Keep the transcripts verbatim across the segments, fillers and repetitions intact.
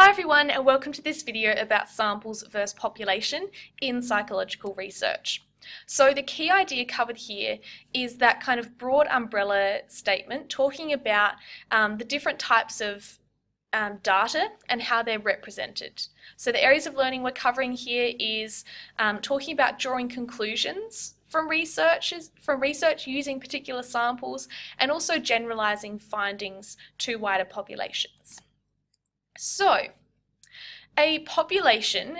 Hi everyone, and welcome to this video about samples versus population in psychological research. So the key idea covered here is that kind of broad umbrella statement talking about um, the different types of um, data and how they're represented. So the areas of learning we're covering here is um, talking about drawing conclusions from researchers, from research using particular samples, and also generalizing findings to wider populations. So, a population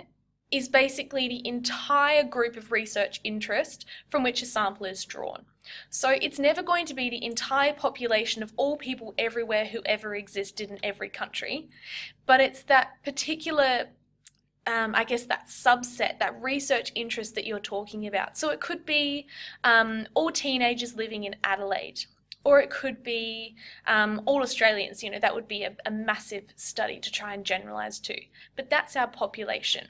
is basically the entire group of research interest from which a sample is drawn. So it's never going to be the entire population of all people everywhere who ever existed in every country, but it's that particular, um, I guess, that subset, that research interest that you're talking about. So it could be um, all teenagers living in Adelaide. Or it could be um, all Australians, you know, that would be a, a massive study to try and generalise to. But that's our population.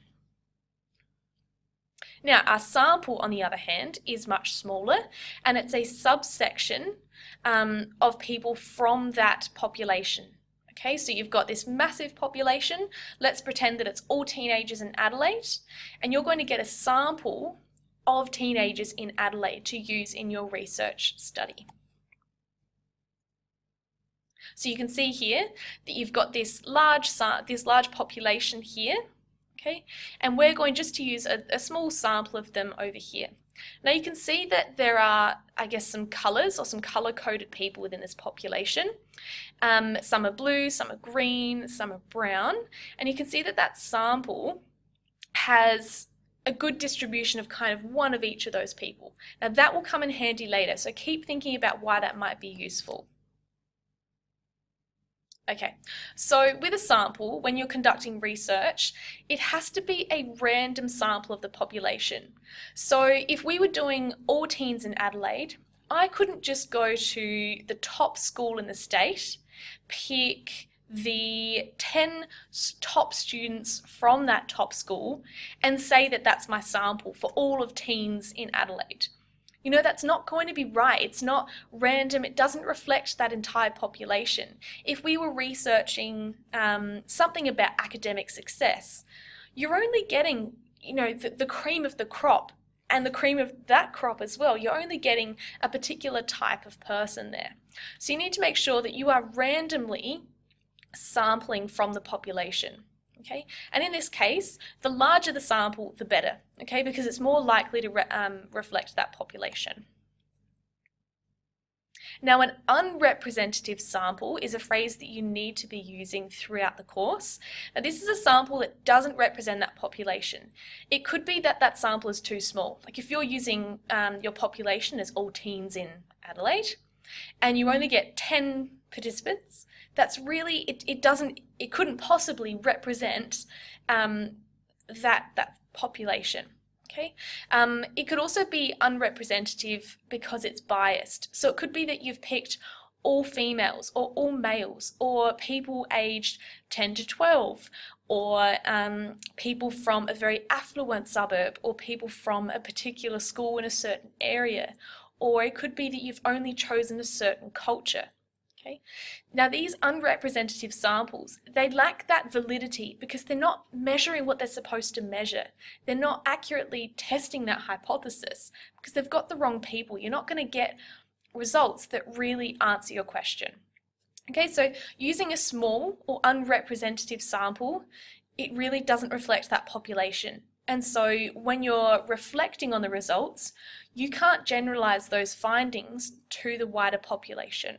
Now, our sample, on the other hand, is much smaller, and it's a subsection um, of people from that population. Okay, so you've got this massive population. Let's pretend that it's all teenagers in Adelaide, and you're going to get a sample of teenagers in Adelaide to use in your research study. So you can see here that you've got this large, this large population here, okay? And we're going just to use a, a small sample of them over here. Now you can see that there are, I guess, some colours or some colour-coded people within this population. Um, some are blue, some are green, some are brown. And you can see that that sample has a good distribution of kind of one of each of those people. Now that will come in handy later, so keep thinking about why that might be useful. Okay, so with a sample, when you're conducting research, it has to be a random sample of the population. So if we were doing all teens in Adelaide, I couldn't just go to the top school in the state, pick the ten top students from that top school, and say that that's my sample for all of teens in Adelaide. You know, that's not going to be right. It's not random. It doesn't reflect that entire population. If we were researching um, something about academic success, you're only getting, you know, the, the cream of the crop and the cream of that crop as well. You're only getting a particular type of person there. So you need to make sure that you are randomly sampling from the population. Okay, and in this case, the larger the sample, the better, okay, because it's more likely to re um, reflect that population. Now, an unrepresentative sample is a phrase that you need to be using throughout the course. Now, this is a sample that doesn't represent that population. It could be that that sample is too small. Like if you're using um, your population as all teens in Adelaide, and you only get ten participants, that's really, it, it doesn't, it couldn't possibly represent um, that, that population, okay? Um, it could also be unrepresentative because it's biased. So it could be that you've picked all females or all males or people aged ten to twelve or um, people from a very affluent suburb or people from a particular school in a certain area, or it could be that you've only chosen a certain culture. Okay. Now these unrepresentative samples, they lack that validity because they're not measuring what they're supposed to measure. They're not accurately testing that hypothesis because they've got the wrong people. You're not going to get results that really answer your question. Okay, so using a small or unrepresentative sample, it really doesn't reflect that population. And so when you're reflecting on the results, you can't generalize those findings to the wider population.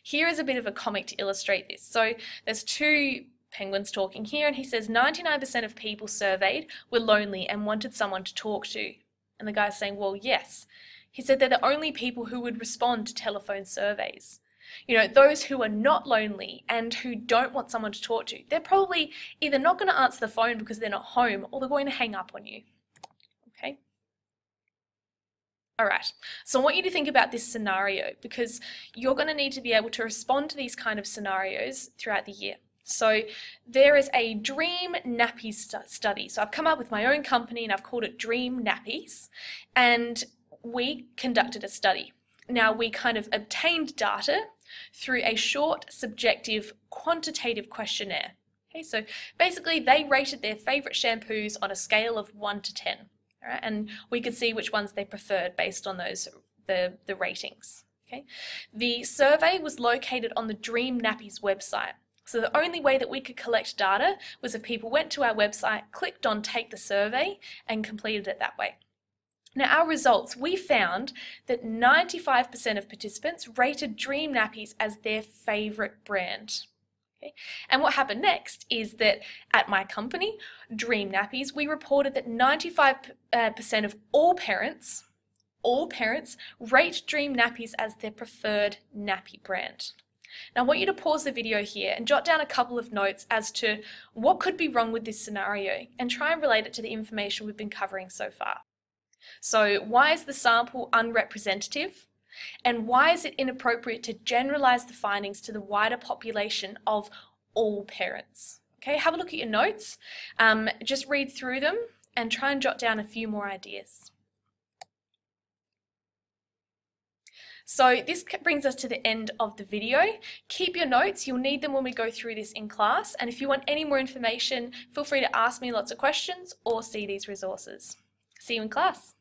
Here is a bit of a comic to illustrate this. So there's two penguins talking here, and he says ninety-nine percent of people surveyed were lonely and wanted someone to talk to. And the guy's saying, well, yes. He said they're the only people who would respond to telephone surveys. You know, those who are not lonely and who don't want someone to talk to, they're probably either not going to answer the phone because they're not home, or they're going to hang up on you. Okay? All right, so I want you to think about this scenario because you're going to need to be able to respond to these kind of scenarios throughout the year. So there is a Dream Nappies study. So I've come up with my own company and I've called it Dream Nappies, and we conducted a study. Now we kind of obtained data through a short, subjective, quantitative questionnaire. Okay, so basically they rated their favorite shampoos on a scale of one to ten, all right, and we could see which ones they preferred based on those the, the ratings. Okay. The survey was located on the Dream Nappies website. So the only way that we could collect data was if people went to our website, clicked on Take the Survey, and completed it that way. Now, our results, we found that ninety-five percent of participants rated Dream Nappies as their favourite brand. Okay. And what happened next is that at my company, Dream Nappies, we reported that ninety-five percent of all parents, all parents rate Dream Nappies as their preferred nappy brand. Now I want you to pause the video here and jot down a couple of notes as to what could be wrong with this scenario and try and relate it to the information we've been covering so far. So why is the sample unrepresentative, and why is it inappropriate to generalize the findings to the wider population of all parents? Okay, have a look at your notes, um, just read through them and try and jot down a few more ideas. So this brings us to the end of the video. Keep your notes, you'll need them when we go through this in class, and if you want any more information, feel free to ask me lots of questions or see these resources. See you in class.